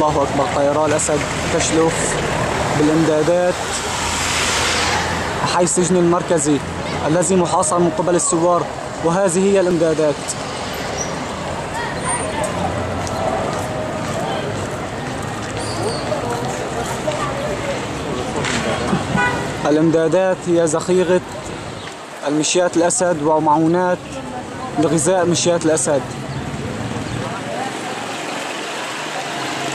الله أكبر، طيران الأسد تشلف بالإمدادات حي السجن المركزي الذي محاصر من قبل الثوار، وهذه هي الإمدادات. الإمدادات هي ذخيرة المشيات الأسد ومعونات لغذاء مشيات الأسد.